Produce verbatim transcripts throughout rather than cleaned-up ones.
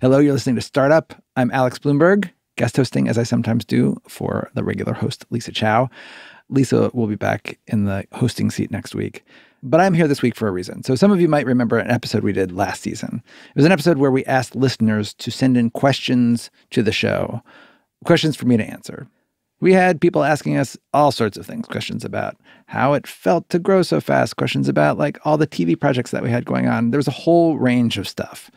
Hello, you're listening to Startup. I'm Alex Bloomberg, guest hosting, as I sometimes do, for the regular host, Lisa Chow. Lisa will be back in the hosting seat next week. But I'm here this week for a reason. So some of you might remember an episode we did last season. It was an episode where we asked listeners to send in questions to the show, questions for me to answer. We had people asking us all sorts of things, questions about how it felt to grow so fast, questions about like all the T V projects that we had going on. There was a whole range of stuff.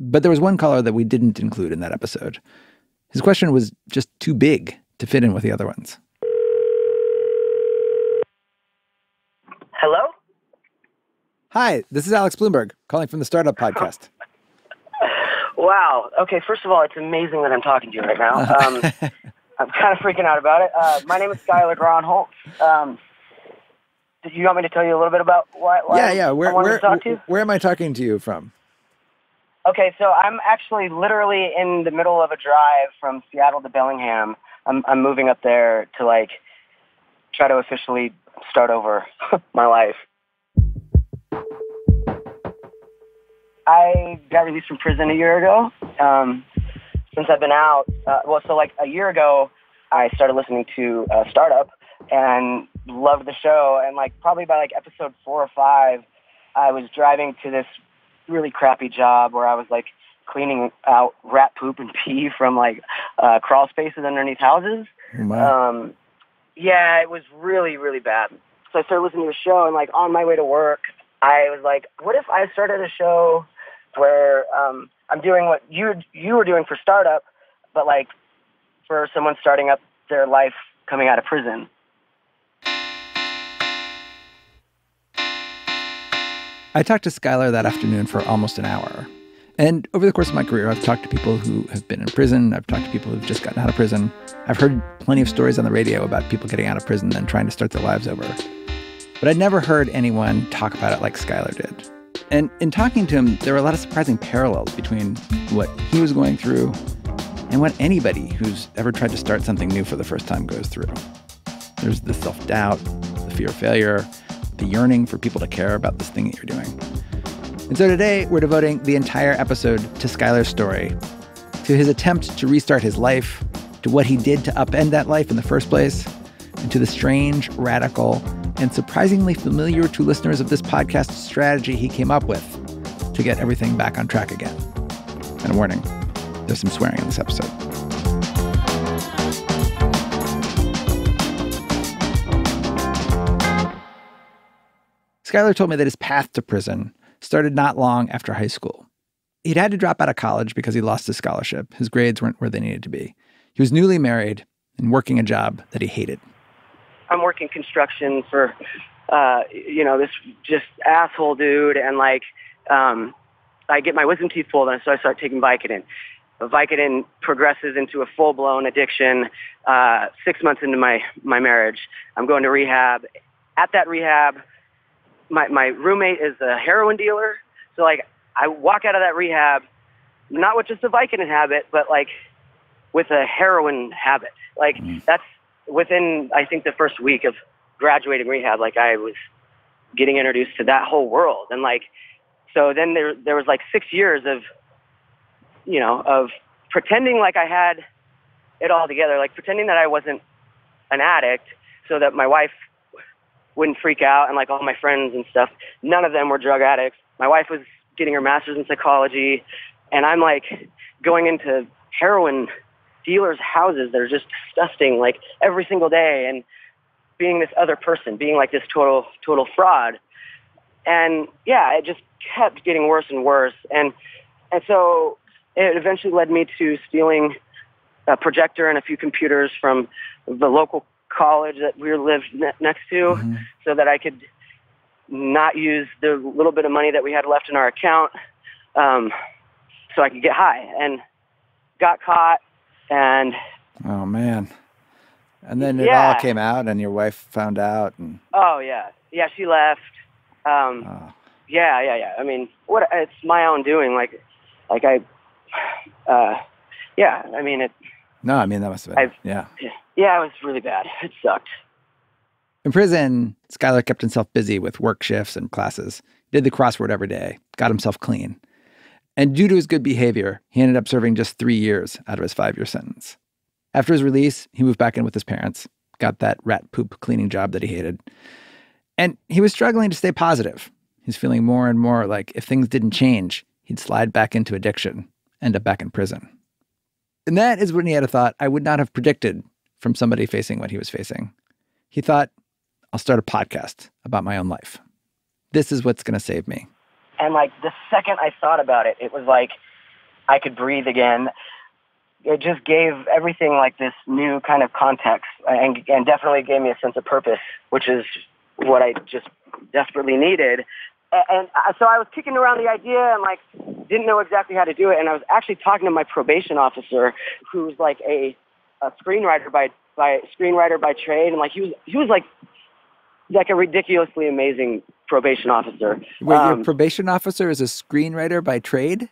But there was one caller that we didn't include in that episode. His question was just too big to fit in with the other ones. Hello? Hi, this is Alex Bloomberg calling from the Startup Podcast. Wow. Okay, first of all, it's amazing that I'm talking to you right now. Um, I'm kind of freaking out about it. Uh, my name is Skylar Gronholtz. Um, did you want me to tell you a little bit about why, why yeah, yeah. Where, I wanted where, to talk to you? Where am I talking to you from? Okay, so I'm actually literally in the middle of a drive from Seattle to Bellingham. I'm, I'm moving up there to, like, try to officially start over my life. I got released from prison a year ago. Um, since I've been out, uh, well, so like a year ago, I started listening to uh, Startup and loved the show. And like probably by like episode four or five, I was driving to this really crappy job where I was like cleaning out rat poop and pee from like uh, crawl spaces underneath houses. Wow. Um, Yeah, it was really, really bad. So I started listening to the show, and, like, on my way to work, I was like, what if I started a show where um, I'm doing what you you were doing for Startup, but, like, for someone starting up their life coming out of prison? I talked to Skylar that afternoon for almost an hour. And over the course of my career, I've talked to people who have been in prison. I've talked to people who've just gotten out of prison. I've heard plenty of stories on the radio about people getting out of prison and trying to start their lives over. But I'd never heard anyone talk about it like Skylar did. And in talking to him, there were a lot of surprising parallels between what he was going through and what anybody who's ever tried to start something new for the first time goes through. There's the self-doubt, the fear of failure, the yearning for people to care about this thing that you're doing. And so today, we're devoting the entire episode to Skylar's story, to his attempt to restart his life, to what he did to upend that life in the first place, and to the strange, radical, and surprisingly familiar to listeners of this podcast strategy he came up with to get everything back on track again. And a warning, there's some swearing in this episode. Skylar told me that his path to prison started not long after high school. He'd had to drop out of college because he lost his scholarship. His grades weren't where they needed to be. He was newly married and working a job that he hated. I'm working construction for, uh, you know, this just asshole dude. And, like, um, I get my wisdom teeth pulled, and so I start taking Vicodin. Vicodin progresses into a full-blown addiction. Uh, six months into my, my marriage, I'm going to rehab. At that rehab, My my roommate is a heroin dealer. So, like, I walk out of that rehab, not with just a Vicodin habit, but, like, with a heroin habit. Like, mm. that's within, I think, the first week of graduating rehab, like, I was getting introduced to that whole world. And, like, so then there there was, like, six years of, you know, of pretending like I had it all together, like, pretending that I wasn't an addict so that my wife wouldn't freak out, and like all my friends and stuff, none of them were drug addicts. My wife was getting her master's in psychology, and I'm like going into heroin dealers' houses that are just disgusting, like every single day, and being this other person, being like this total, total fraud. And yeah, it just kept getting worse and worse. And, and so it eventually led me to stealing a projector and a few computers from the local college that we lived ne- next to, mm-hmm. so that I could not use the little bit of money that we had left in our account, um, so I could get high. And got caught, and oh man! And then yeah. It all came out, and your wife found out, and oh yeah, yeah, she left. Um, oh. Yeah, yeah, yeah. I mean, what? It's my own doing. Like, like I, uh, yeah. I mean it. No, I mean, that must have been, I've, yeah. Yeah, it was really bad. It sucked. In prison, Skylar kept himself busy with work shifts and classes, did the crossword every day, got himself clean. And due to his good behavior, he ended up serving just three years out of his five-year sentence. After his release, he moved back in with his parents, got that rat poop cleaning job that he hated. And he was struggling to stay positive. He's feeling more and more like if things didn't change, he'd slide back into addiction, end up back in prison. And that is when he had a thought I would not have predicted from somebody facing what he was facing. He thought, I'll start a podcast about my own life. This is what's going to save me. And like the second I thought about it, it was like I could breathe again. It just gave everything like this new kind of context and, and definitely gave me a sense of purpose, which is what I just desperately needed. And, and so I was kicking around the idea and like didn't know exactly how to do it. And I was actually talking to my probation officer, who's like a, a screenwriter by by screenwriter by trade, and like he was he was like like a ridiculously amazing probation officer. Wait, um, your probation officer is a screenwriter by trade?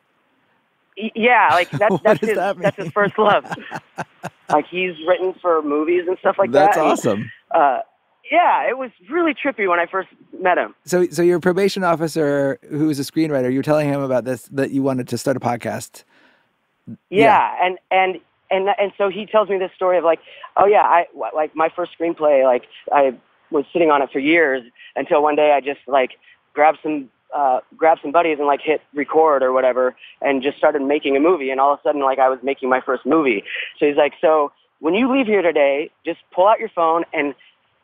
Yeah, like that's that's his that that's his first love. Like he's written for movies and stuff like that's that. That's awesome. And, uh, yeah, it was really trippy when I first met him. So, so your probation officer, who is a screenwriter, you were telling him about this that you wanted to start a podcast. Yeah, yeah. and and and and so he tells me this story of like, oh yeah, I like my first screenplay. Like I was sitting on it for years until one day I just like grabbed some. Uh, grab some buddies and like hit record or whatever and just started making a movie, and all of a sudden like I was making my first movie. So he's like, so when you leave here today, just pull out your phone and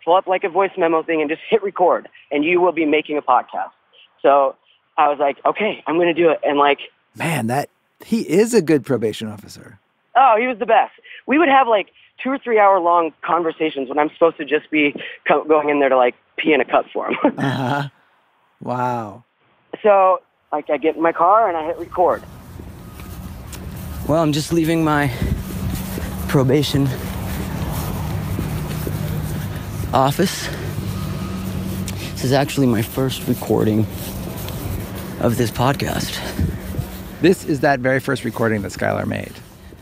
pull up like a voice memo thing and just hit record and you will be making a podcast. So I was like, okay, I'm going to do it. And like, man, that he is a good probation officer. Oh, he was the best. We would have like two or three hour long conversations when I'm supposed to just be co- going in there to like pee in a cup for him. Uh-huh. Wow. So, like, I get in my car and I hit record. Well, I'm just leaving my probation office. This is actually my first recording of this podcast. This is that very first recording that Skylar made.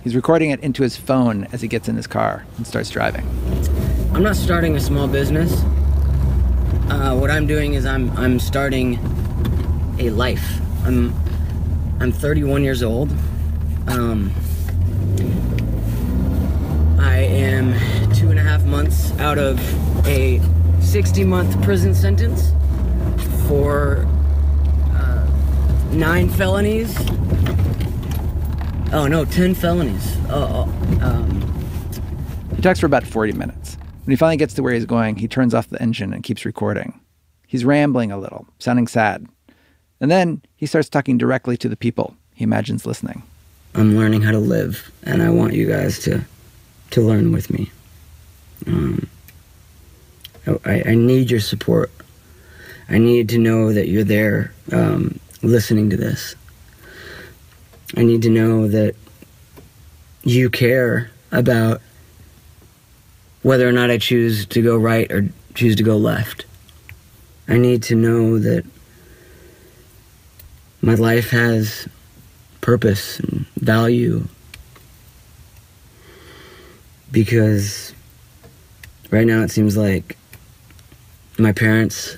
He's recording it into his phone as he gets in his car and starts driving. I'm not starting a small business. Uh, what I'm doing is I'm I'm starting... a life. I'm I'm thirty-one years old. Um, I am two and a half months out of a sixty-month prison sentence for uh, nine felonies. Oh no, ten felonies. Uh, um. He talks for about forty minutes. When he finally gets to where he's going, he turns off the engine and keeps recording. He's rambling a little, sounding sad. And then he starts talking directly to the people he imagines listening. I'm learning how to live, and I want you guys to to learn with me. Um, I, I need your support. I need to know that you're there um, listening to this. I need to know that you care about whether or not I choose to go right or choose to go left. I need to know that my life has purpose and value, because right now it seems like my parents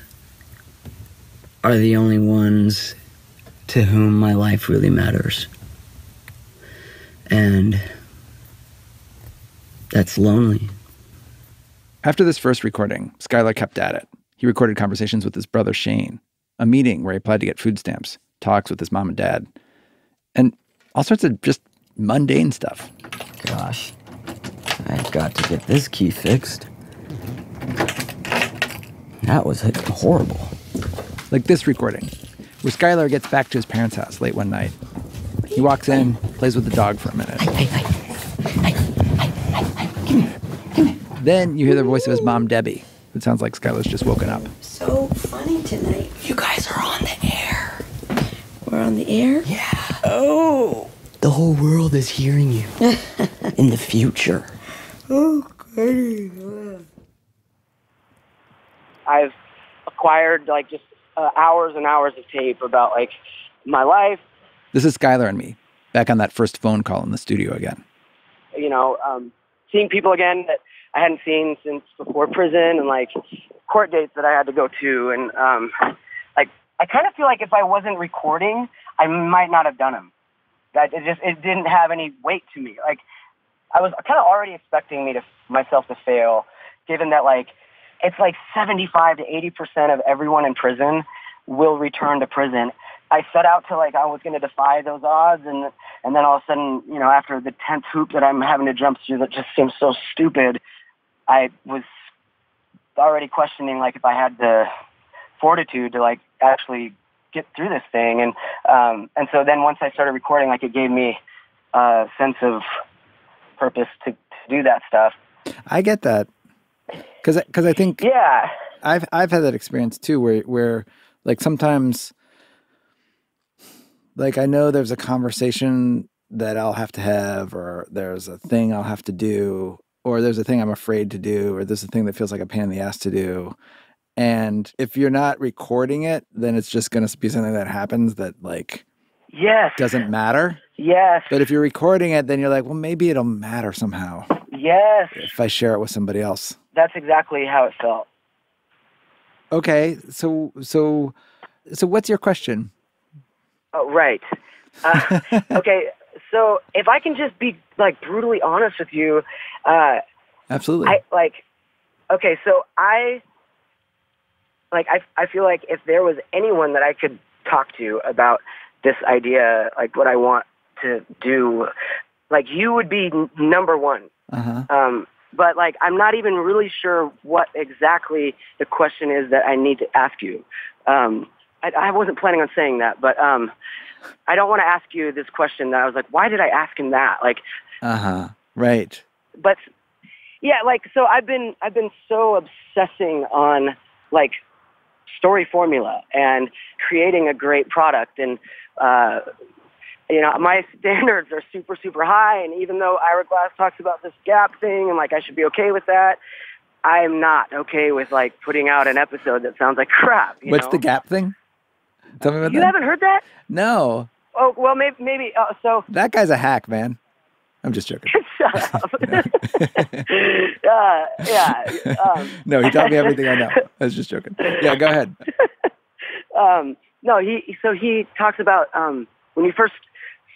are the only ones to whom my life really matters. And that's lonely. After this first recording, Skylar kept at it. He recorded conversations with his brother Shane, a meeting where he applied to get food stamps, talks with his mom and dad, and all sorts of just mundane stuff. Gosh, I've got to get this key fixed. That was horrible. Like this recording, where Skylar gets back to his parents' house late one night. He walks in, plays with the dog for a minute. Hey, hey, hey, hey, hey, hey, hey. Come here, come here. Then you hear the voice of his mom, Debbie. It sounds like Skylar's just woken up. So funny tonight. You guys are on the air. We're on the air? Yeah. Oh. The whole world is hearing you in the future. Oh, great. I've acquired like just uh, hours and hours of tape about like my life. This is Skylar and me, back on that first phone call in the studio again. You know, um, seeing people again that I hadn't seen since before prison, and like court dates that I had to go to, and um, like I kind of feel like if I wasn't recording, I might not have done them. That it just it didn't have any weight to me. Like, I was kind of already expecting me to myself to fail, given that like it's like seventy-five to eighty percent of everyone in prison will return to prison. I set out to like I was going to defy those odds, and and then all of a sudden, you know, after the tenth hoop that I'm having to jump through that just seems so stupid, I was already questioning like if I had the fortitude to like actually get through this thing. And um, and so then once I started recording, like it gave me a sense of purpose to, to do that stuff. I get that, because because I think yeah, I've I've had that experience too, where where like sometimes. Like, I know there's a conversation that I'll have to have, or there's a thing I'll have to do, or there's a thing I'm afraid to do, or there's a thing that feels like a pain in the ass to do. And if you're not recording it, then it's just going to be something that happens that, like, yes. doesn't matter. Yes. But if you're recording it, then you're like, well, maybe it'll matter somehow. Yes. If I share it with somebody else. That's exactly how it felt. Okay. So, so, so what's your question? Oh, right. Uh, okay, so if I can just be, like, brutally honest with you. Uh, Absolutely. I, like, okay, so I, like, I, I feel like if there was anyone that I could talk to about this idea, like, what I want to do, like, you would be n- number one. Uh-huh. Um, but, like, I'm not even really sure what exactly the question is that I need to ask you. Um I, I wasn't planning on saying that, but um, I don't want to ask you this question that I was like, why did I ask him that? Like, uh huh, right. But yeah, like, so I've been I've been so obsessing on like story formula and creating a great product, and uh, you know, my standards are super super high. And even though Ira Glass talks about this gap thing, and like I should be okay with that. I'm not okay with like putting out an episode that sounds like crap. You What's know? The gap thing? Tell me about you that. You haven't heard that? No. Oh, well, maybe. maybe uh, so that guy's a hack, man. I'm just joking. Shut up. uh, yeah. Um, no, he taught me everything I know. I was just joking. Yeah, go ahead. um, no, he. So he talks about um, when you first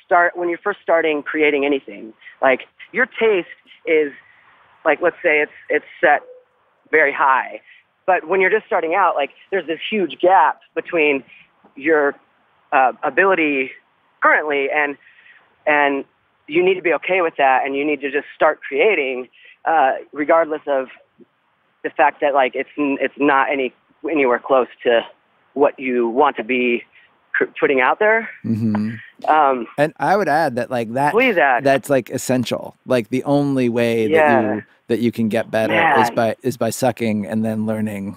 start, when you're first starting creating anything, like your taste is like, let's say it's it's set very high, but when you're just starting out, like there's this huge gap between your uh, ability currently, and and you need to be okay with that, and you need to just start creating, uh, regardless of the fact that like it's it's not any anywhere close to what you want to be cr- putting out there. Mm-hmm. Um, and I would add that like that please add. That's like essential. Like the only way yeah. that you that you can get better Man. is by is by sucking and then learning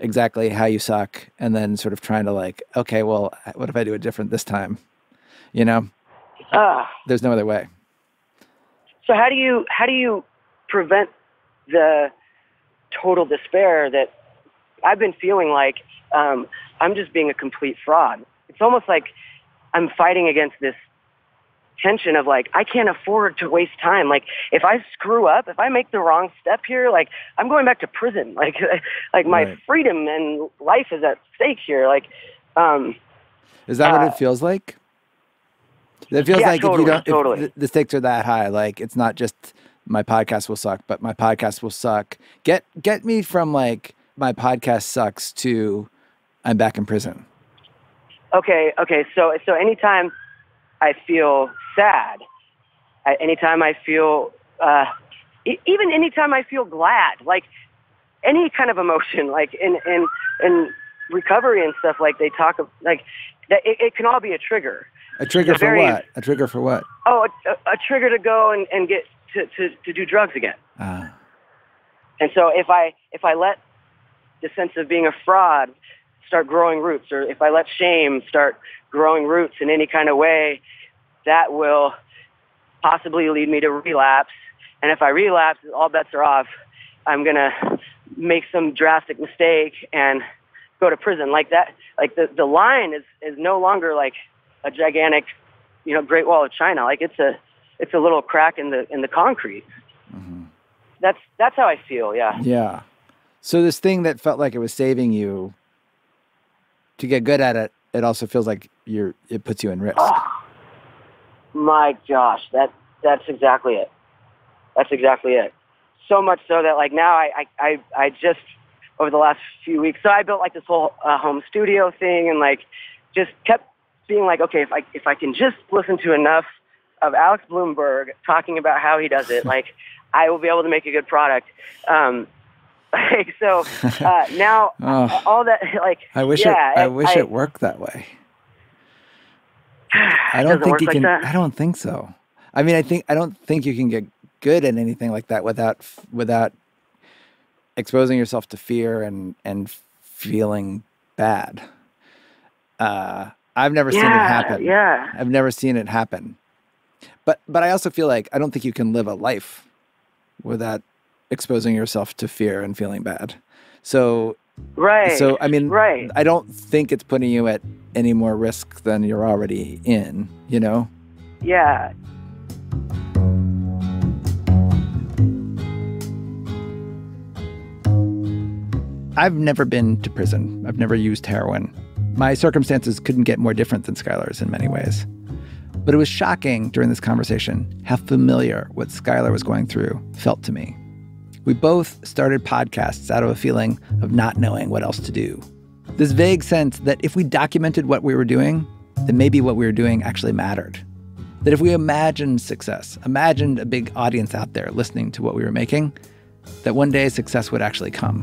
exactly how you suck, and then sort of trying to like, okay, well, what if I do it different this time? You know, uh, there's no other way. So how do you how do you prevent the total despair that I've been feeling? Like um, I'm just being a complete fraud. It's almost like I'm fighting against this tension of like, I can't afford to waste time. Like if I screw up, if I make the wrong step here, like I'm going back to prison. Like, like my right. freedom and life is at stake here. Like, um, is that uh, what it feels like? It feels yeah, like totally, if you don't, if totally. the stakes are that high. Like it's not just my podcast will suck, but my podcast will suck. Get, get me from like my podcast sucks to I'm back in prison. Okay, okay, so so anytime I feel sad, I, anytime I feel, uh, e- even anytime I feel glad, like any kind of emotion, like in in, in recovery and stuff, like they talk, like that it, it can all be a trigger. A trigger for very, what? A trigger for what? Oh, a, a trigger to go and, and get to, to, to do drugs again. Uh. And so if I if I let the sense of being a fraud start growing roots, or if I let shame start growing roots in any kind of way, that will possibly lead me to relapse. And if I relapse, all bets are off. I'm going to make some drastic mistake and go to prison. Like that, like the, the line is, is no longer like a gigantic, you know, Great Wall of China. Like it's a, it's a little crack in the, in the concrete. Mm-hmm. That's, that's how I feel. Yeah. Yeah. So this thing that felt like it was saving you, to get good at it, it also feels like you're. It puts you in risk. Oh, my gosh, that that's exactly it. That's exactly it. So much so that like now I I I just over the last few weeks, so I built like this whole uh, home studio thing, and like just kept being like, okay, if I if I can just listen to enough of Alex Bloomberg talking about how he does it, like I will be able to make a good product. Um, like, so uh, now oh, all that like I wish yeah, it I wish I, it worked that way. I don't think you like can. That? I don't think so. I mean, I think I don't think you can get good at anything like that without without exposing yourself to fear and and feeling bad. Uh, I've never yeah, seen it happen. Yeah, I've never seen it happen. But but I also feel like I don't think you can live a life without exposing yourself to fear and feeling bad. So right. So I mean, right. I don't think it's putting you at any more risk than you're already in, you know? Yeah. I've never been to prison. I've never used heroin. My circumstances couldn't get more different than Skylar's in many ways. But it was shocking during this conversation how familiar what Skylar was going through felt to me. We both started podcasts out of a feeling of not knowing what else to do. This vague sense that if we documented what we were doing, then maybe what we were doing actually mattered. That if we imagined success, imagined a big audience out there listening to what we were making, that one day success would actually come.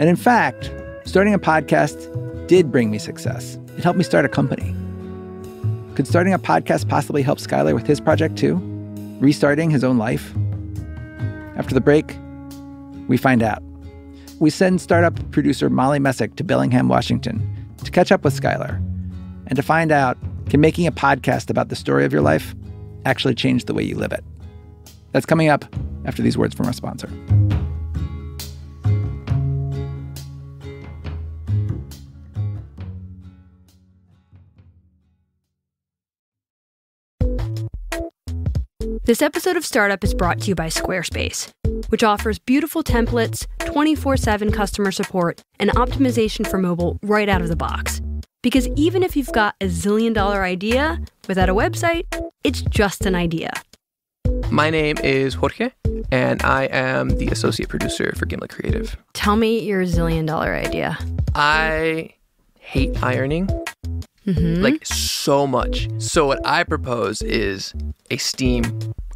And in fact, starting a podcast did bring me success. It helped me start a company. Could starting a podcast possibly help Skylar with his project too? Restarting his own life? After the break, we find out. We send startup producer Molly Messick to Bellingham, Washington, to catch up with Skylar and to find out, can making a podcast about the story of your life actually change the way you live it? That's coming up after these words from our sponsor. This episode of Startup is brought to you by Squarespace, which offers beautiful templates, twenty-four seven customer support, and optimization for mobile right out of the box. Because even if you've got a zillion dollar idea, without a website, it's just an idea. My name is Jorge, and I am the associate producer for Gimlet Creative. Tell me your zillion dollar idea. I hate ironing. Mm-hmm. Like, so much. So what I propose is a steam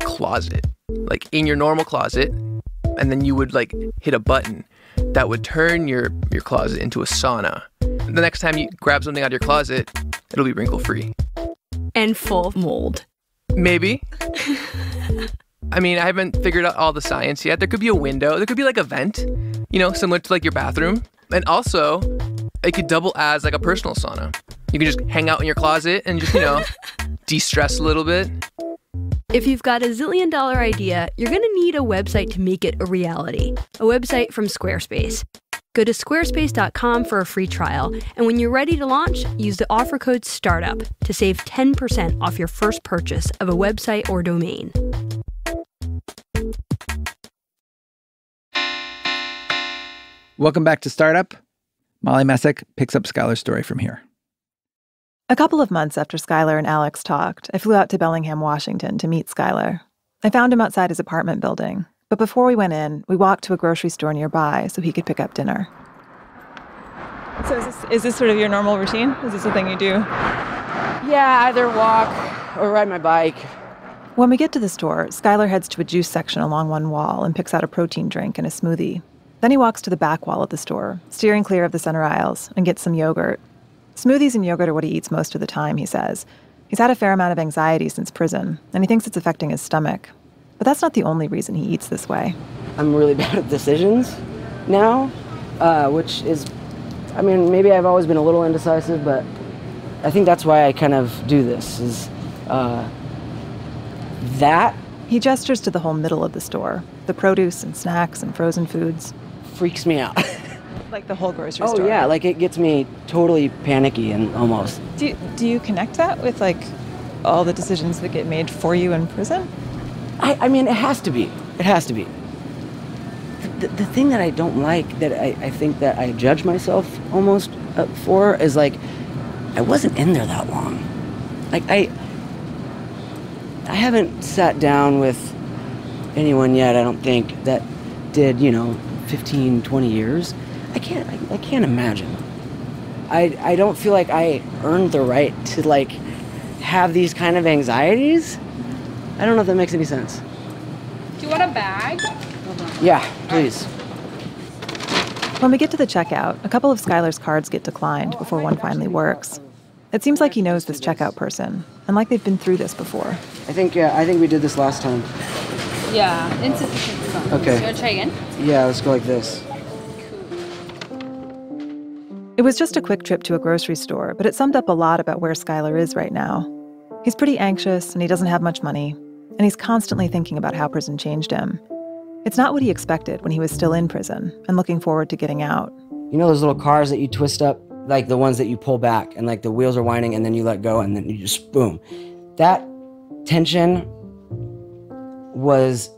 closet. Like, in your normal closet, and then you would, like, hit a button that would turn your, your closet into a sauna. And the next time you grab something out of your closet, it'll be wrinkle-free. And full of mold. Maybe. I mean, I haven't figured out all the science yet. There could be a window. There could be, like, a vent, you know, similar to, like, your bathroom. And also, it could double as, like, a personal sauna. You can just hang out in your closet and just, you know, de-stress a little bit. If you've got a zillion dollar idea, you're going to need a website to make it a reality. A website from Squarespace. Go to squarespace dot com for a free trial. And when you're ready to launch, use the offer code STARTUP to save ten percent off your first purchase of a website or domain. Welcome back to Startup. Molly Messick picks up Skylar's story from here. A couple of months after Skylar and Alex talked, I flew out to Bellingham, Washington to meet Skylar. I found him outside his apartment building, but before we went in, we walked to a grocery store nearby so he could pick up dinner. So is this, is this sort of your normal routine? Is this a thing you do? Yeah, either walk or ride my bike. When we get to the store, Skylar heads to a juice section along one wall and picks out a protein drink and a smoothie. Then he walks to the back wall of the store, steering clear of the center aisles, and gets some yogurt. Smoothies and yogurt are what he eats most of the time, he says. He's had a fair amount of anxiety since prison, and he thinks it's affecting his stomach. But that's not the only reason he eats this way. I'm really bad at decisions now, uh, which is, I mean, maybe I've always been a little indecisive, but I think that's why I kind of do this, is uh, that. He gestures to the whole middle of the store, the produce and snacks and frozen foods. Freaks me out. Like the whole grocery oh, store. Oh yeah, like it gets me totally panicky and almost. Do do you connect that with like all the decisions that get made for you in prison? I, I mean, it has to be. It has to be. The, the thing that I don't like, that I, I think that I judge myself almost uh, for, is like I wasn't in there that long. Like I, I haven't sat down with anyone yet, I don't think, that did, you know, fifteen, twenty years. I can't, I, I can't imagine. I, I don't feel like I earned the right to, like, have these kind of anxieties. I don't know if that makes any sense. Do you want a bag? Yeah, please. When we get to the checkout, a couple of Skylar's cards get declined before one finally works. It seems like he knows this checkout person, and like they've been through this before. I think, yeah, I think we did this last time. Yeah, insufficient funds. Okay. You want to try again? Yeah, let's go like this. It was just a quick trip to a grocery store, but it summed up a lot about where Skylar is right now. He's pretty anxious, and he doesn't have much money, and he's constantly thinking about how prison changed him. It's not what he expected when he was still in prison and looking forward to getting out. You know those little cars that you twist up, like the ones that you pull back, and like the wheels are winding, and then you let go, and then you just boom. That tension was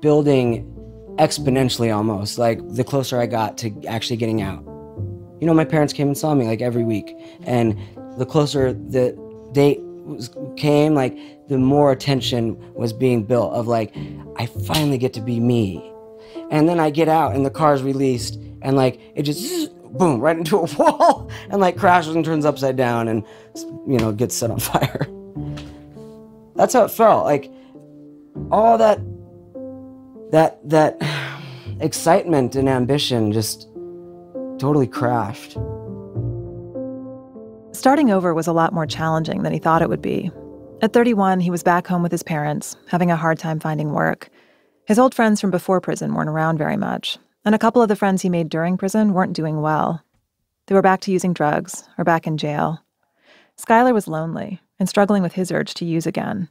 building exponentially almost, like the closer I got to actually getting out. You know, my parents came and saw me like every week, and the closer the date was, came, like the more attention was being built of like, I finally get to be me. And then I get out and the car's released, and like it just boom right into a wall and like crashes and turns upside down and, you know, gets set on fire. That's how it felt. Like all that that that excitement and ambition just totally crashed. Starting over was a lot more challenging than he thought it would be. At thirty-one, he was back home with his parents, having a hard time finding work. His old friends from before prison weren't around very much, and a couple of the friends he made during prison weren't doing well. They were back to using drugs, or back in jail. Skylar was lonely, and struggling with his urge to use again.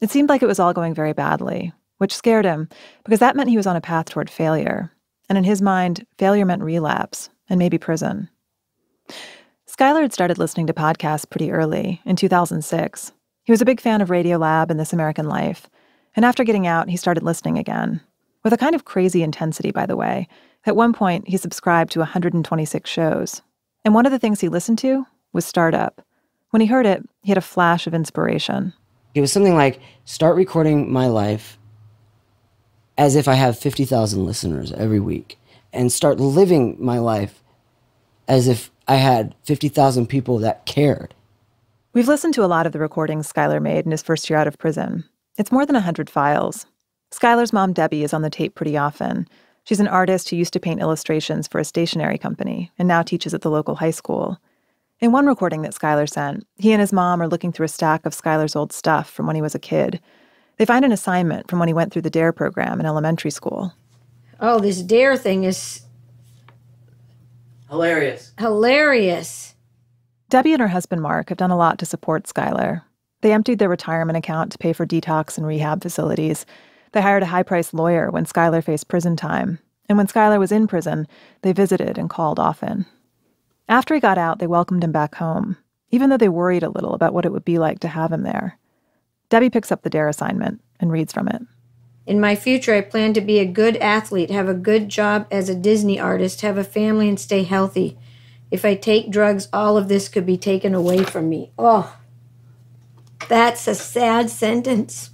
It seemed like it was all going very badly, which scared him, because that meant he was on a path toward failure. And in his mind, failure meant relapse, and maybe prison. Skylar had started listening to podcasts pretty early, in two thousand six. He was a big fan of Radiolab and This American Life, and after getting out, he started listening again. With a kind of crazy intensity, by the way. At one point, he subscribed to one hundred twenty-six shows. And one of the things he listened to was Startup. When he heard it, he had a flash of inspiration. It was something like, start recording my life as if I have fifty thousand listeners every week, and start living my life as if I had fifty thousand people that cared. We've listened to a lot of the recordings Skylar made in his first year out of prison. It's more than one hundred files. Skylar's mom, Debbie, is on the tape pretty often. She's an artist who used to paint illustrations for a stationery company and now teaches at the local high school. In one recording that Skylar sent, he and his mom are looking through a stack of Skylar's old stuff from when he was a kid. They find an assignment from when he went through the D A R E program in elementary school. Oh, this D A R E thing is... hilarious. Hilarious. Debbie and her husband, Mark, have done a lot to support Skylar. They emptied their retirement account to pay for detox and rehab facilities. They hired a high-priced lawyer when Skylar faced prison time. And when Skylar was in prison, they visited and called often. After he got out, they welcomed him back home, even though they worried a little about what it would be like to have him there. Debbie picks up the D A R E assignment and reads from it. In my future, I plan to be a good athlete, have a good job as a Disney artist, have a family, and stay healthy. If I take drugs, all of this could be taken away from me. Oh, that's a sad sentence.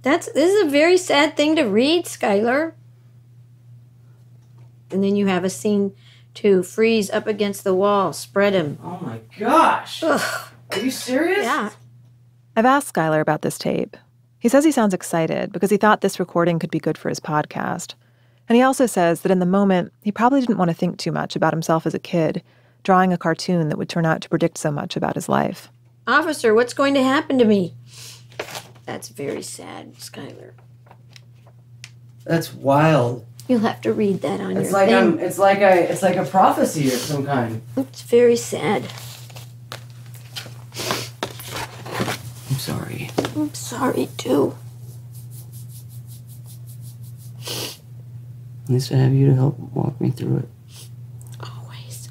That's, this is a very sad thing to read, Skylar. And then you have a scene... to freeze up against the wall, spread him. Oh my gosh! Ugh. Are you serious? Yeah. I've asked Skylar about this tape. He says he sounds excited because he thought this recording could be good for his podcast. And he also says that in the moment, he probably didn't want to think too much about himself as a kid, drawing a cartoon that would turn out to predict so much about his life. Officer, what's going to happen to me? That's very sad, Skylar. That's wild. You'll have to read that on it's your like thing. I'm, it's like I, it's like a prophecy of some kind. It's very sad. I'm sorry. I'm sorry, too. At least I have you to help walk me through it. Always.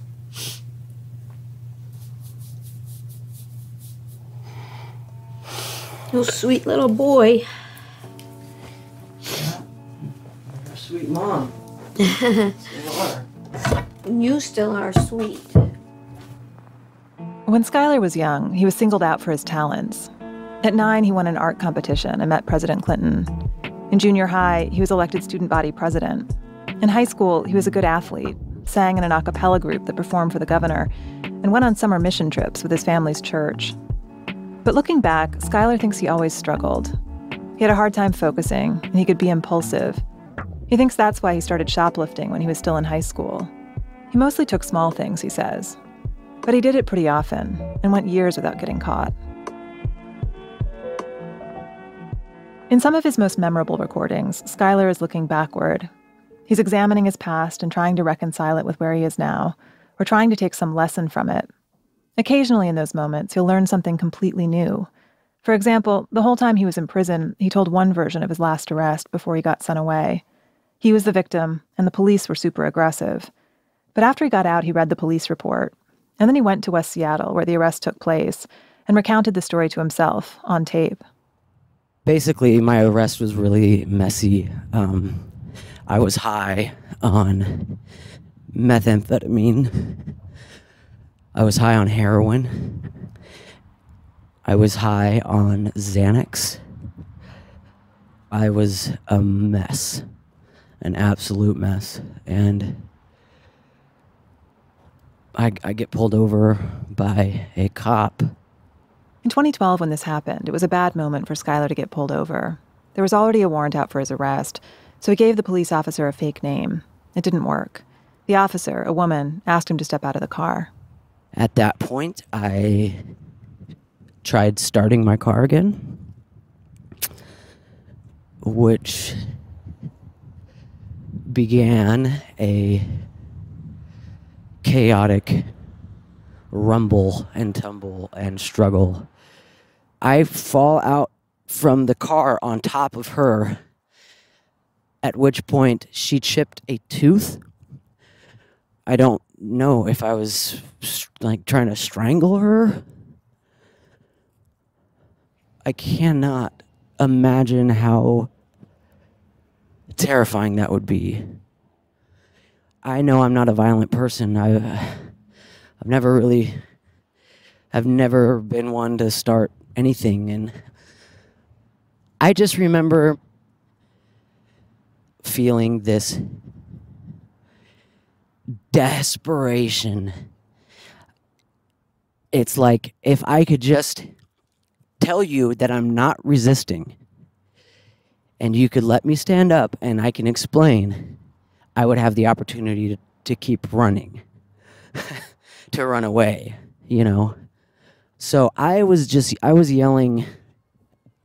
You sweet little boy. Sweet mom. Still are. You still are sweet. When Skylar was young, he was singled out for his talents. At nine, he won an art competition and met President Clinton. In junior high, he was elected student body president. In high school, he was a good athlete, sang in an a cappella group that performed for the governor, and went on summer mission trips with his family's church. But looking back, Skylar thinks he always struggled. He had a hard time focusing, and he could be impulsive. He thinks that's why he started shoplifting when he was still in high school. He mostly took small things, he says. But he did it pretty often, and went years without getting caught. In some of his most memorable recordings, Skylar is looking backward. He's examining his past and trying to reconcile it with where he is now, or trying to take some lesson from it. Occasionally in those moments, he'll learn something completely new. For example, the whole time he was in prison, he told one version of his last arrest before he got sent away. He was the victim, and the police were super aggressive. But after he got out, he read the police report. And then he went to West Seattle, where the arrest took place, and recounted the story to himself on tape. Basically, my arrest was really messy. Um, I was high on methamphetamine. I was high on heroin. I was high on Xanax. I was a mess, an absolute mess. And I, I get pulled over by a cop. In twenty twelve, when this happened, it was a bad moment for Skylar to get pulled over. There was already a warrant out for his arrest, so he gave the police officer a fake name. It didn't work. The officer, a woman, asked him to step out of the car. At that point, I tried starting my car again, which began a chaotic rumble and tumble and struggle. I fall out from the car on top of her, at which point she chipped a tooth. I don't know if I was like trying to strangle her. I cannot imagine how terrifying that would be. I know I'm not a violent person. I, I've never really, I've never been one to start anything. And I just remember feeling this desperation. It's like, if I could just tell you that I'm not resisting and you could let me stand up and I can explain, I would have the opportunity to, to keep running, to run away, you know? So I was just, I was yelling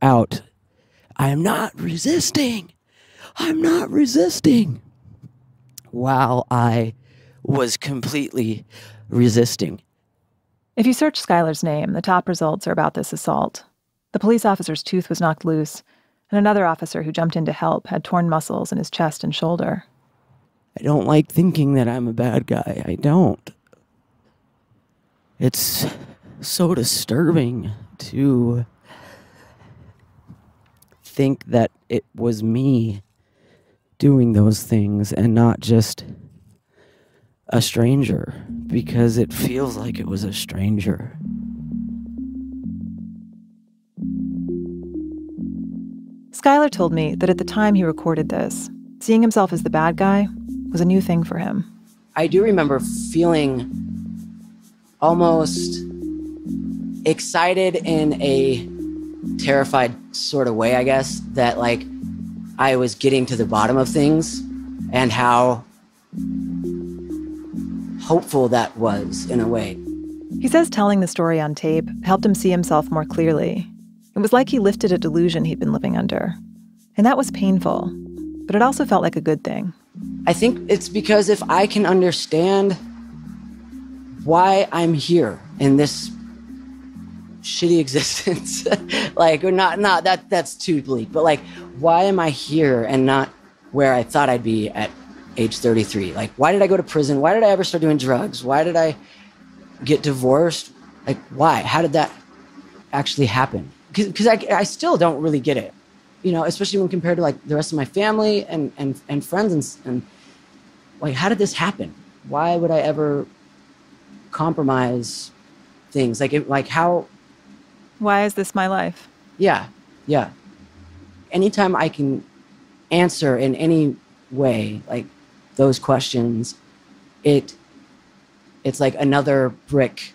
out, I am not resisting. I'm not resisting. While I was completely resisting. If you search Skylar's name, the top results are about this assault. The police officer's tooth was knocked loose, and another officer who jumped in to help had torn muscles in his chest and shoulder. I don't like thinking that I'm a bad guy. I don't. It's so disturbing to think that it was me doing those things and not just a stranger, because it feels like it was a stranger. Skylar told me that at the time he recorded this, seeing himself as the bad guy was a new thing for him. I do remember feeling almost excited in a terrified sort of way, I guess, that like I was getting to the bottom of things and how hopeful that was in a way. He says telling the story on tape helped him see himself more clearly. It was like he lifted a delusion he'd been living under. And that was painful, but it also felt like a good thing. I think it's because if I can understand why I'm here in this shitty existence, like, or not, not that that's too bleak, but like, why am I here and not where I thought I'd be at age thirty-three? Like, why did I go to prison? Why did I ever start doing drugs? Why did I get divorced? Like, why? How did that actually happen? Because I, I still don't really get it. You know, especially when compared to like the rest of my family and, and, and friends and, and like, how did this happen? Why would I ever compromise things. Like, it, like how... Why is this my life? Yeah, yeah. Anytime I can answer in any way, like, those questions, it it's like another brick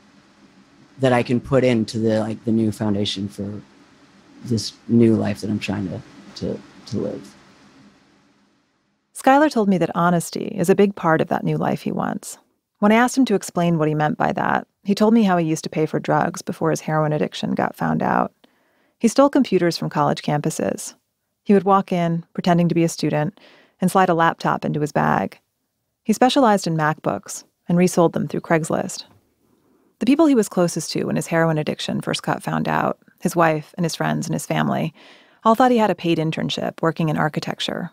that I can put into the like the new foundation for this new life that I'm trying to to, to live. Skylar told me that honesty is a big part of that new life he wants. When I asked him to explain what he meant by that, he told me how he used to pay for drugs before his heroin addiction got found out. He stole computers from college campuses. He would walk in, pretending to be a student, and slide a laptop into his bag. He specialized in MacBooks and resold them through Craigslist. The people he was closest to when his heroin addiction first got found out, his wife and his friends and his family, all thought he had a paid internship working in architecture.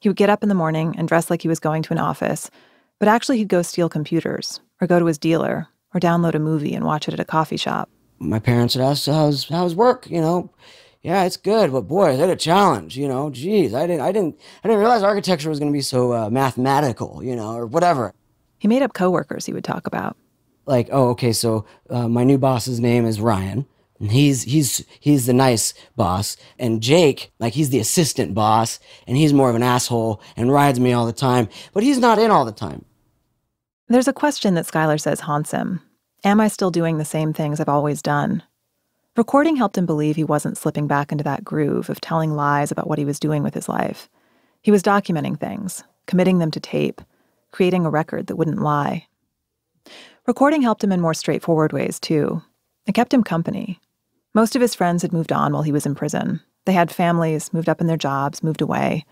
He would get up in the morning and dress like he was going to an office, but actually he'd go steal computers or go to his dealer or download a movie and watch it at a coffee shop. My parents would ask, how's, how's work, you know? Yeah, it's good, but boy, is it a challenge, you know? Geez, I didn't, I didn't, I didn't realize architecture was going to be so uh, mathematical, you know, or whatever. He made up coworkers he would talk about. Like, oh, okay, so uh, my new boss's name is Ryan, and he's he's he's the nice boss, and Jake, like, he's the assistant boss, and he's more of an asshole and rides me all the time, but he's not in all the time. There's a question that Skylar says haunts him. Am I still doing the same things I've always done? Recording helped him believe he wasn't slipping back into that groove of telling lies about what he was doing with his life. He was documenting things, committing them to tape, creating a record that wouldn't lie. Recording helped him in more straightforward ways, too. It kept him company. Most of his friends had moved on while he was in prison. They had families, moved up in their jobs, moved away.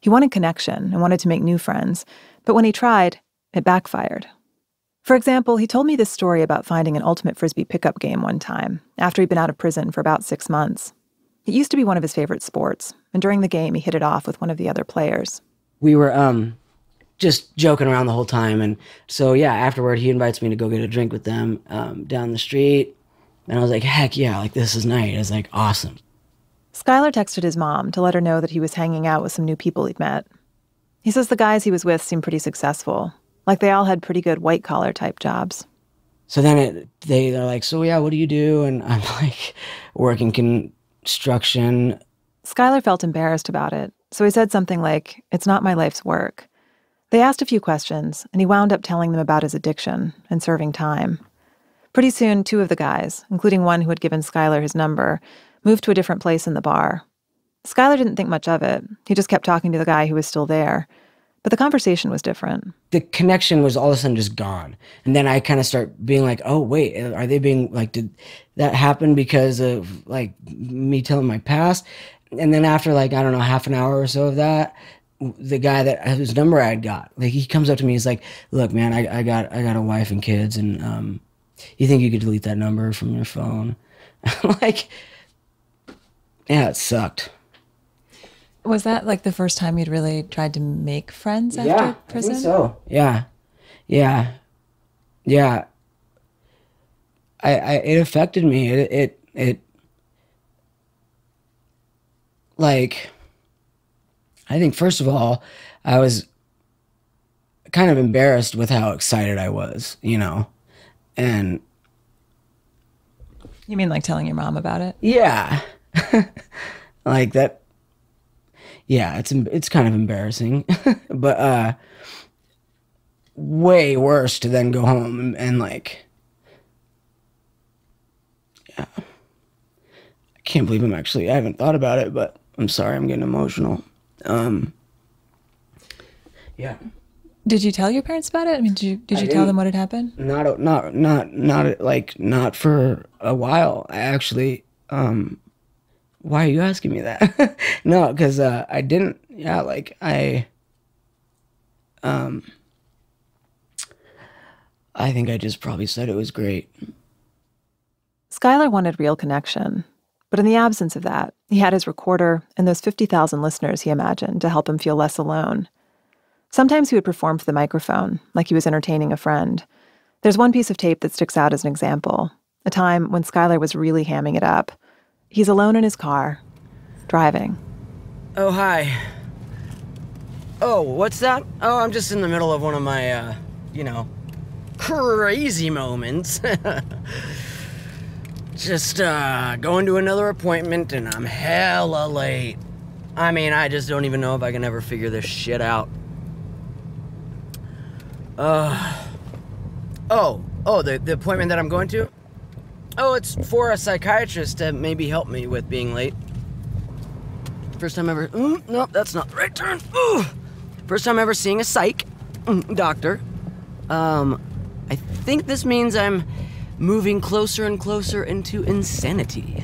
He wanted connection and wanted to make new friends, but when he tried, it backfired. For example, he told me this story about finding an ultimate Frisbee pickup game one time, after he'd been out of prison for about six months. It used to be one of his favorite sports, and during the game, he hit it off with one of the other players. We were um, just joking around the whole time, and so, yeah, afterward, he invites me to go get a drink with them um, down the street, and I was like, heck yeah, like, this is nice. It's, like, awesome. Skylar texted his mom to let her know that he was hanging out with some new people he'd met. He says the guys he was with seemed pretty successful. Like, they all had pretty good white-collar type jobs. So then it, they, they're like, so yeah, what do you do? And I'm like, work in construction. Skylar felt embarrassed about it, so he said something like, it's not my life's work. They asked a few questions, and he wound up telling them about his addiction and serving time. Pretty soon, two of the guys, including one who had given Skylar his number, moved to a different place in the bar. Skylar didn't think much of it. He just kept talking to the guy who was still there. But the conversation was different. The connection was all of a sudden just gone. And then I kind of start being like, oh, wait, are they being like, did that happen because of like me telling my past? And then after like, I don't know, half an hour or so of that, the guy that whose number I had got, like he comes up to me, he's like, look, man, I, I got I got a wife and kids. And um, you think you could delete that number from your phone? I'm like, yeah, it sucked. Was that like the first time you'd really tried to make friends after yeah, prison? Yeah, I think so. Yeah, yeah, yeah. I, I, it affected me. It, it, it. Like, I think first of all, I was kind of embarrassed with how excited I was, you know, and. You mean like telling your mom about it? Yeah, like that. Yeah, it's it's kind of embarrassing, but uh, way worse to then go home and, and like, yeah, I can't believe I'm actually, I haven't thought about it, but I'm sorry, I'm getting emotional. Um, yeah. Did you tell your parents about it? I mean, did you did you I tell them what had happened? Not not not not like not for a while. I actually. Um, Why are you asking me that? No, because uh, I didn't, yeah, like, I, um, I think I just probably said it was great. Skylar wanted real connection, but in the absence of that, he had his recorder and those fifty thousand listeners he imagined to help him feel less alone. Sometimes he would perform for the microphone, like he was entertaining a friend. There's one piece of tape that sticks out as an example, a time when Skylar was really hamming it up. He's alone in his car, driving. Oh, hi. Oh, what's that? Oh, I'm just in the middle of one of my, uh, you know, crazy moments. Just uh, going to another appointment and I'm hella late. I mean, I just don't even know if I can ever figure this shit out. Uh, oh, oh, the, the appointment that I'm going to? Oh, it's for a psychiatrist to maybe help me with being late. First time ever, mm, no, that's not the right turn. Ooh. First time ever seeing a psych mm, doctor. Um, I think this means I'm moving closer and closer into insanity.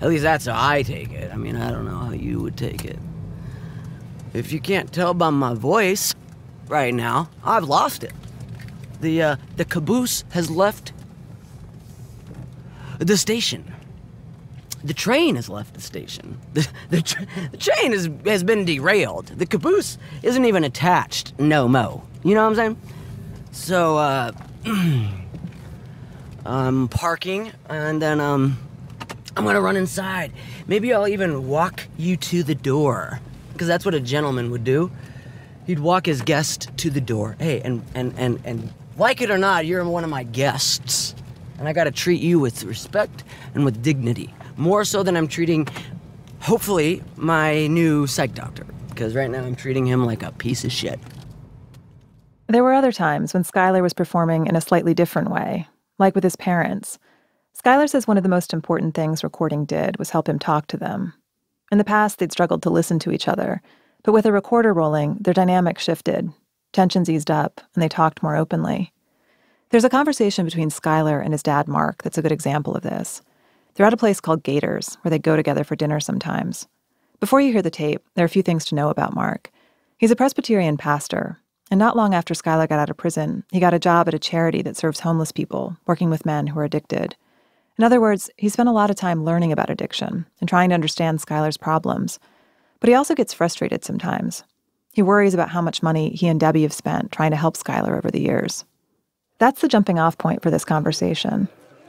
At least that's how I take it. I mean, I don't know how you would take it. If you can't tell by my voice right now, I've lost it. The, uh, the caboose has left the station. The train has left the station. The, the, tra the train has, has been derailed. The caboose isn't even attached no mo. You know what I'm saying? So, uh, I'm parking, and then, um, I'm gonna run inside. Maybe I'll even walk you to the door, because that's what a gentleman would do. He'd walk his guest to the door. Hey, and, and, and, and like it or not, you're one of my guests, and I gotta treat you with respect and with dignity. More so than I'm treating, hopefully, my new psych doctor, because right now I'm treating him like a piece of shit. There were other times when Skylar was performing in a slightly different way, like with his parents. Skylar says one of the most important things recording did was help him talk to them. In the past, they'd struggled to listen to each other, but with a recorder rolling, their dynamic shifted. Tensions eased up, and they talked more openly. There's a conversation between Skylar and his dad, Mark, that's a good example of this. They're at a place called Gators, where they go together for dinner sometimes. Before you hear the tape, there are a few things to know about Mark. He's a Presbyterian pastor, and not long after Skylar got out of prison, he got a job at a charity that serves homeless people, working with men who are addicted. In other words, he spent a lot of time learning about addiction and trying to understand Skylar's problems. But he also gets frustrated sometimes. He worries about how much money he and Debbie have spent trying to help Skylar over the years. That's the jumping-off point for this conversation,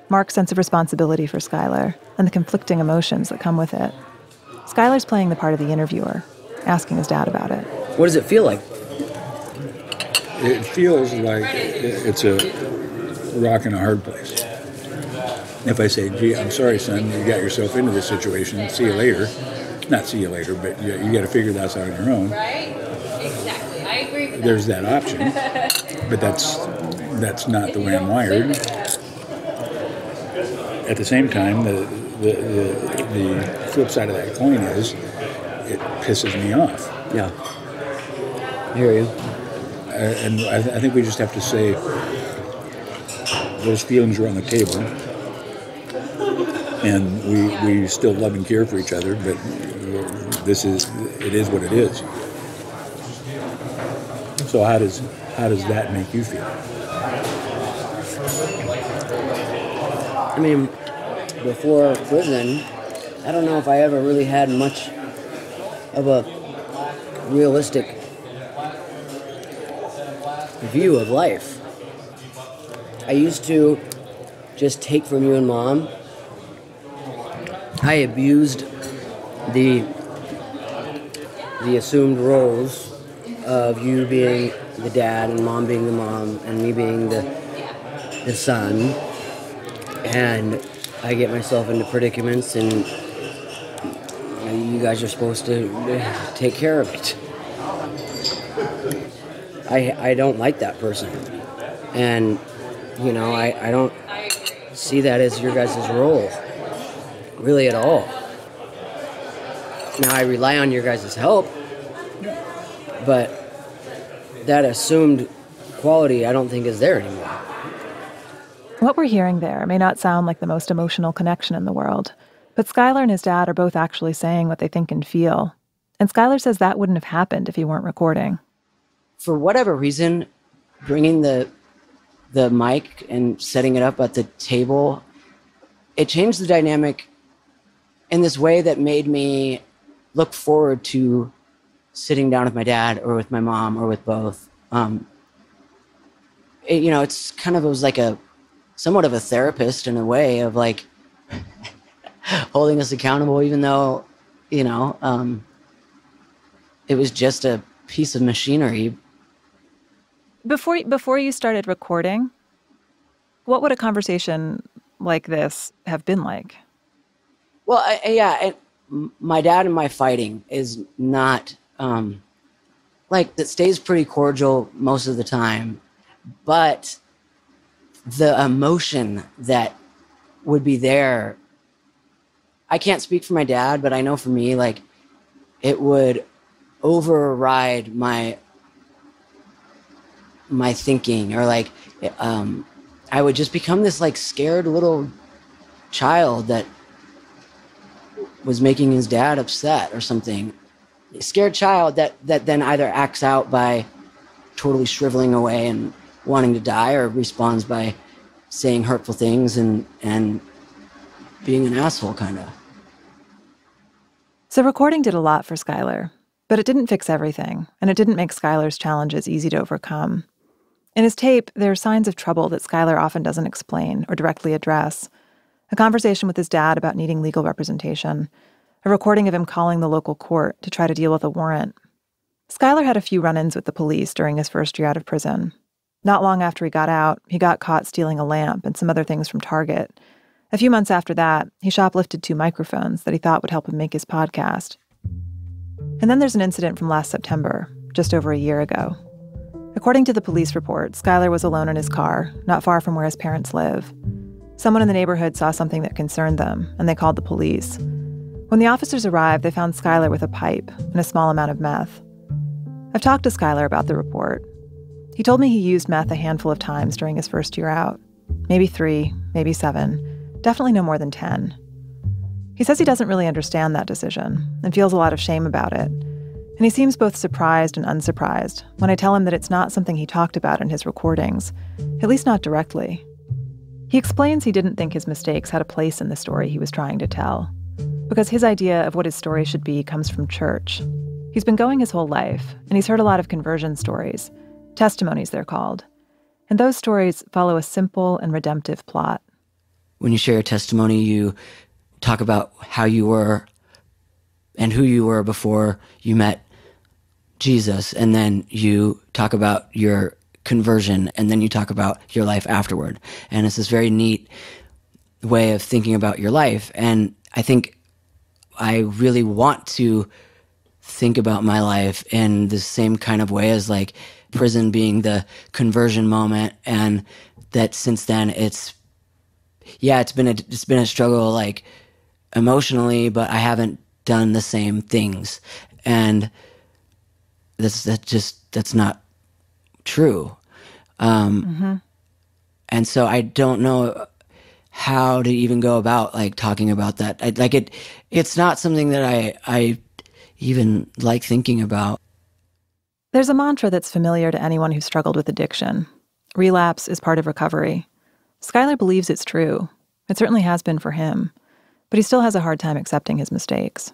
Mark's sense of responsibility for Skylar and the conflicting emotions that come with it. Skylar's playing the part of the interviewer, asking his dad about it. What does it feel like? It feels like it's a rock in a hard place. If I say, gee, I'm sorry, son, you got yourself into this situation, see you later. Not see you later, but you, you got to figure this out on your own. Right? Exactly. I agree with that. There's that option. But that's, that's not the way I'm wired. At the same time, the, the, the, the flip side of that coin is it pisses me off. Yeah. I hear you. And I, th I think we just have to say those feelings are on the table, and we we still love and care for each other. But this is it is what it is. So how does how does that make you feel? I mean, before prison, I don't know if I ever really had much of a realistic view of life. I used to just take from you and Mom. I abused the the assumed roles of you being the dad and Mom being the mom and me being the the son, and I get myself into predicaments, and you guys are supposed to take care of it. I, I don't like that person, and you know I, I don't see that as your guys' role really at all. Now I rely on your guys' help, but that assumed quality I don't think is there anymore. What we're hearing there may not sound like the most emotional connection in the world, but Skylar and his dad are both actually saying what they think and feel, and Skylar says that wouldn't have happened if he weren't recording. For whatever reason, bringing the the mic and setting it up at the table, it changed the dynamic in this way that made me look forward to sitting down with my dad or with my mom or with both. Um, it, you know, it's kind of it was like a somewhat of a therapist in a way of like holding us accountable, even though you know um, it was just a piece of machinery. Before before you started recording, what would a conversation like this have been like? Well, I, yeah, it, my dad and my fighting is not, um, like, it stays pretty cordial most of the time, but the emotion that would be there, I can't speak for my dad, but I know for me, like, it would override my my thinking, or like, um, I would just become this like scared little child that was making his dad upset or something. A scared child that, that then either acts out by totally shriveling away and wanting to die, or responds by saying hurtful things and, and being an asshole, kind of. So recording did a lot for Skylar, but it didn't fix everything, and it didn't make Skylar's challenges easy to overcome. In his tape, there are signs of trouble that Skylar often doesn't explain or directly address. A conversation with his dad about needing legal representation, a recording of him calling the local court to try to deal with a warrant. Skylar had a few run-ins with the police during his first year out of prison. Not long after he got out, he got caught stealing a lamp and some other things from Target. A few months after that, he shoplifted two microphones that he thought would help him make his podcast. And then there's an incident from last September, just over a year ago. According to the police report, Skylar was alone in his car, not far from where his parents live. Someone in the neighborhood saw something that concerned them, and they called the police. When the officers arrived, they found Skylar with a pipe and a small amount of meth. I've talked to Skylar about the report. He told me he used meth a handful of times during his first year out. Maybe three, maybe seven, definitely no more than ten. He says he doesn't really understand that decision and feels a lot of shame about it. And he seems both surprised and unsurprised when I tell him that it's not something he talked about in his recordings, at least not directly. He explains he didn't think his mistakes had a place in the story he was trying to tell, because his idea of what his story should be comes from church. He's been going his whole life, and he's heard a lot of conversion stories, testimonies they're called. And those stories follow a simple and redemptive plot. When you share a testimony, you talk about how you were and who you were before you met Jesus, and then you talk about your conversion, and then you talk about your life afterward. And it's this very neat way of thinking about your life. And I think I really want to think about my life in the same kind of way as like prison being the conversion moment. And that since then it's, yeah, it's been a, it's been a struggle like emotionally, but I haven't done the same things. And that's, that's just, that's not true. Um, mm-hmm. And so I don't know how to even go about like talking about that. I, like it, it's not something that I, I even like thinking about. There's a mantra that's familiar to anyone who struggled with addiction. Relapse is part of recovery. Skylar believes it's true. It certainly has been for him, but he still has a hard time accepting his mistakes.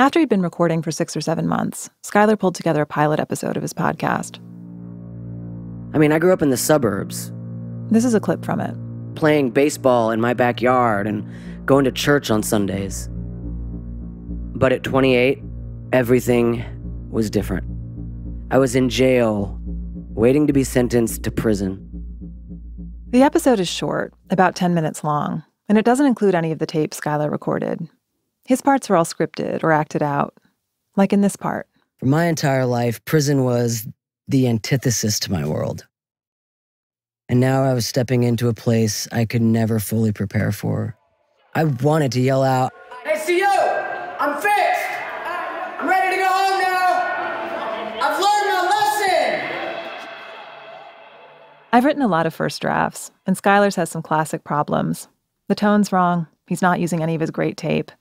After he'd been recording for six or seven months, Skylar pulled together a pilot episode of his podcast. I mean, I grew up in the suburbs. This is a clip from it. Playing baseball in my backyard and going to church on Sundays. But at twenty-eight, everything was different. I was in jail, waiting to be sentenced to prison. The episode is short, about ten minutes long, and it doesn't include any of the tape Skylar recorded. His parts were all scripted or acted out, like in this part. For my entire life, prison was the antithesis to my world. And now I was stepping into a place I could never fully prepare for. I wanted to yell out, "Hey, see you! I'm fixed! I'm ready to go home now! I've learned my lesson!" I've written a lot of first drafts, and Skylar's has some classic problems. The tone's wrong. He's not using any of his great tape.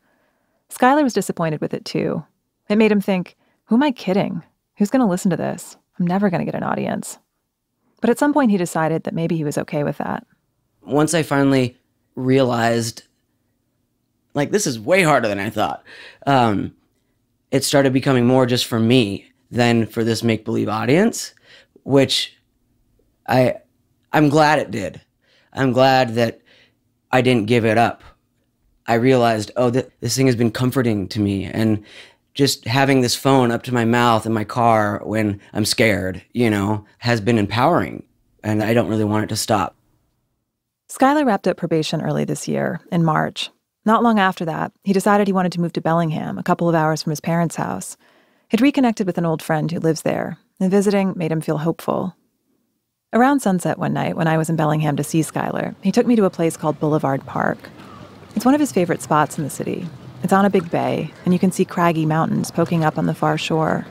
Skylar was disappointed with it, too. It made him think, who am I kidding? Who's going to listen to this? I'm never going to get an audience. But at some point, he decided that maybe he was okay with that. Once I finally realized, like, this is way harder than I thought, um, it started becoming more just for me than for this make-believe audience, which I, I'm glad it did. I'm glad that I didn't give it up. I realized, oh, th this thing has been comforting to me. And just having this phone up to my mouth in my car when I'm scared, you know, has been empowering. And I don't really want it to stop. Skylar wrapped up probation early this year, in March. Not long after that, he decided he wanted to move to Bellingham, a couple of hours from his parents' house. He'd reconnected with an old friend who lives there, and visiting made him feel hopeful. Around sunset one night, when I was in Bellingham to see Skylar, he took me to a place called Boulevard Park. It's one of his favorite spots in the city. It's on a big bay, and you can see craggy mountains poking up on the far shore.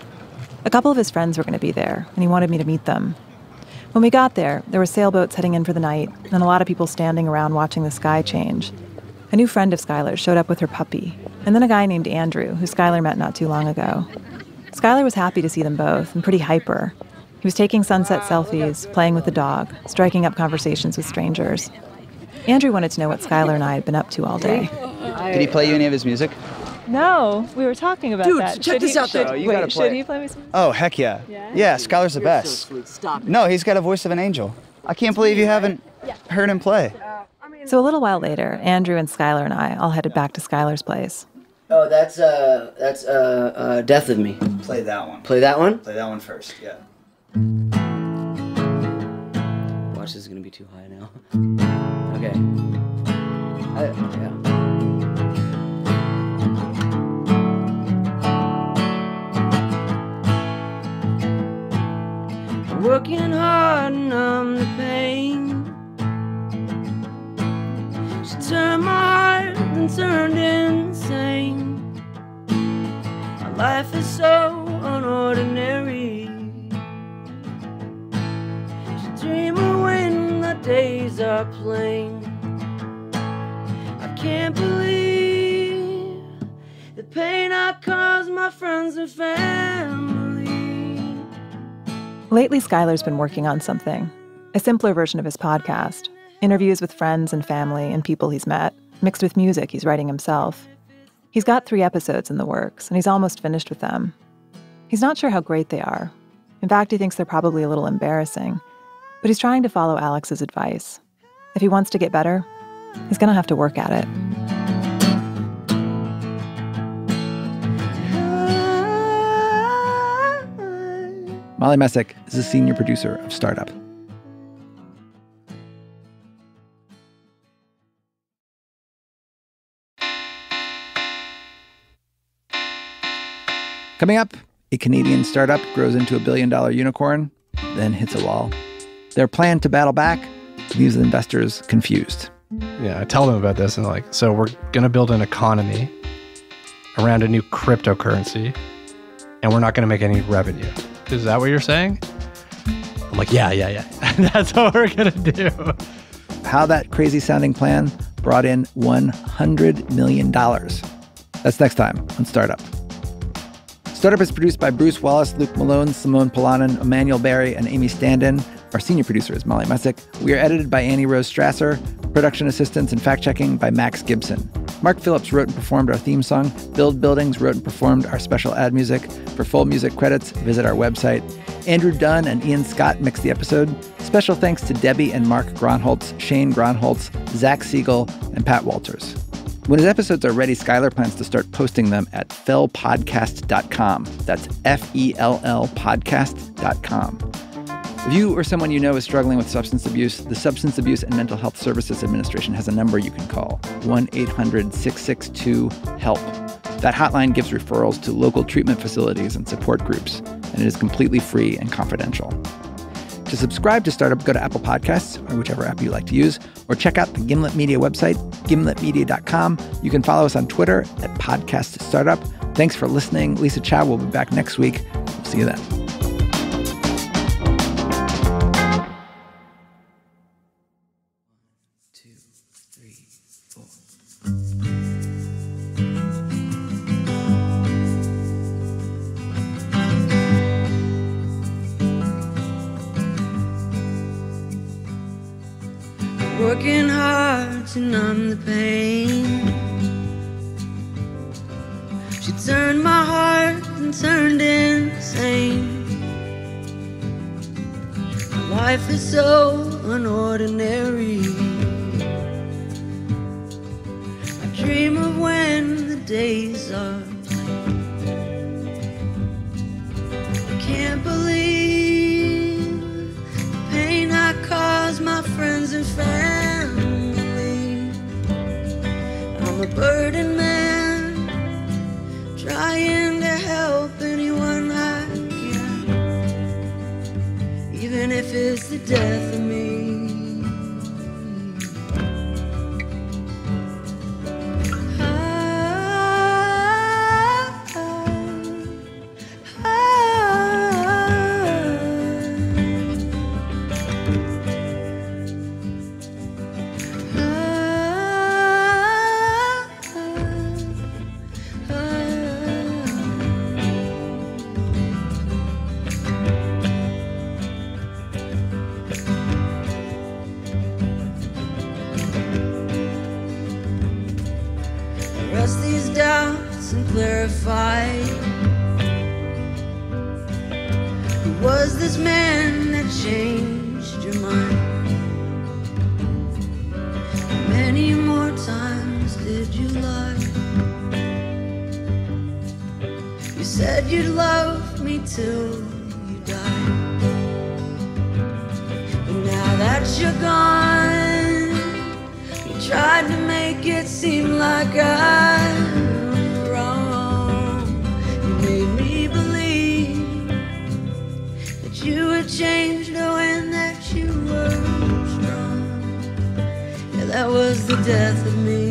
A couple of his friends were going to be there, and he wanted me to meet them. When we got there, there were sailboats heading in for the night, and a lot of people standing around watching the sky change. A new friend of Skylar's showed up with her puppy, and then a guy named Andrew, who Skylar met not too long ago. Skylar was happy to see them both, and pretty hyper. He was taking sunset selfies, playing with the dog, striking up conversations with strangers. Andrew wanted to know what Skylar and I had been up to all day. Did he play you any of his music? No, we were talking about Dude, that. Dude, check should this he, out, though. Should, you wait, should he play me some music? Oh, heck yeah. Yeah, yeah Skylar's the You're best. So sweet. Stop it. No, he's got a voice of an angel. I can't believe you haven't yeah. heard him play. So a little while later, Andrew and Skylar and I all headed back to Skylar's place. Oh, that's uh, that's uh, uh, Death of Me. Play that one. Play that one? Play that one first, yeah. Watch, this is going to be too high now. Okay. I, yeah. Working hard and numb the pain. She turned my heart and turned insane. My life is so unordinary. She dreamed when the days are plain. I can't believe the pain I caused my friends and family. Lately, Skylar's been working on something, a simpler version of his podcast. Interviews with friends and family and people he's met, mixed with music he's writing himself. He's got three episodes in the works, and he's almost finished with them. He's not sure how great they are. In fact, he thinks they're probably a little embarrassing. But he's trying to follow Alex's advice. If he wants to get better, he's going to have to work at it. Molly Messick is a senior producer of Startup. Coming up, a Canadian startup grows into a billion-dollar unicorn, then hits a wall. Their plan to battle back leaves investors confused. Yeah, I tell them about this, and like, so we're going to build an economy around a new cryptocurrency, and we're not going to make any revenue. Is that what you're saying? I'm like, yeah, yeah, yeah. That's what we're going to do. How that crazy-sounding plan brought in one hundred million dollars. That's next time on Startup. Startup is produced by Bruce Wallace, Luke Malone, Simone Palanin, Emmanuel Barry, and Amy Standen. Our senior producer is Molly Messick. We are edited by Annie Rose Strasser. Production assistance and fact-checking by Max Gibson. Mark Phillips wrote and performed our theme song. Build Buildings wrote and performed our special ad music. For full music credits, visit our website. Andrew Dunn and Ian Scott mixed the episode. Special thanks to Debbie and Mark Gronholtz, Shane Gronholtz, Zach Siegel, and Pat Walters. When his episodes are ready, Skylar plans to start posting them at fell podcast dot com. That's F E L L podcast dot com. If you or someone you know is struggling with substance abuse, the Substance Abuse and Mental Health Services Administration has a number you can call, one eight hundred six six two HELP. That hotline gives referrals to local treatment facilities and support groups, and it is completely free and confidential. To subscribe to Startup, go to Apple Podcasts or whichever app you like to use, or check out the Gimlet Media website, gimlet media dot com. You can follow us on Twitter at Podcast Startup. Thanks for listening. Lisa Chow will be back next week. We'll see you then. One, two, three, four. Working hard to numb the pain. She turned my heart and turned insane. Life is so unordinary. I dream of when the days are plain. I can't believe. I caused my friends and family. to death of me. I, I, I, I, I. Rest these doubts and clarify, who was this man that changed your mind? How many more times did you lie? You said you'd love me till you died, but now that you're gone, tried to make it seem like I was wrong. You made me believe that you had changed and that you were strong. Yeah, that was the death of me.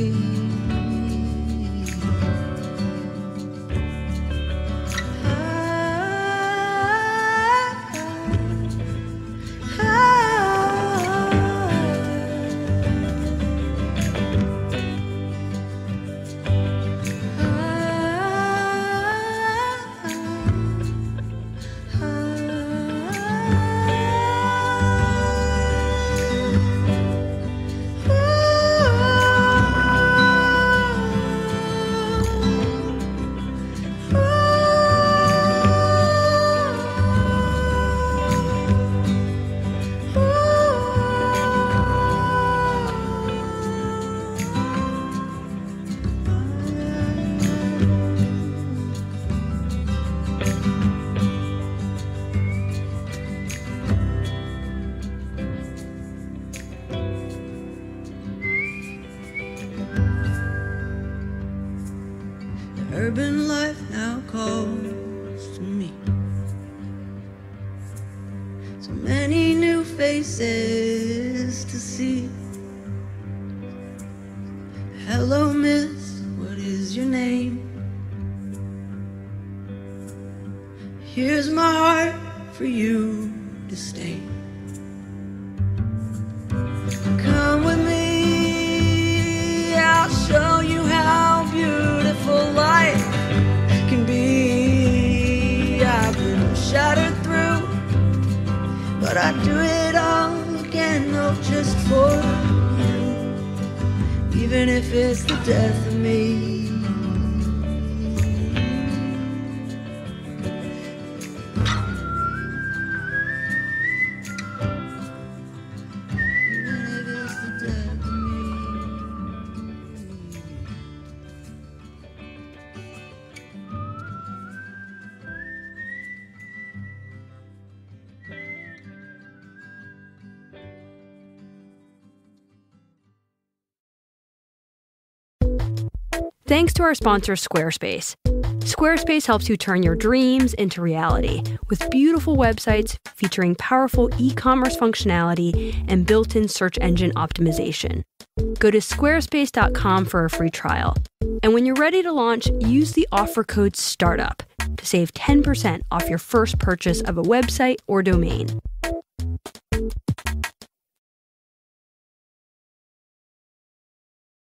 Urban life now calls to me. So many new faces to see. Hello, miss, what is your name? Here's my heart for you to stay. Come with me, I'll show you how beautiful life can be. I've been shattered through, but I'd do it all again, oh, just for you, even if it's the death of me. Thanks to our sponsor, Squarespace. Squarespace helps you turn your dreams into reality with beautiful websites featuring powerful e-commerce functionality and built-in search engine optimization. Go to squarespace dot com for a free trial. And when you're ready to launch, use the offer code STARTUP to save ten percent off your first purchase of a website or domain.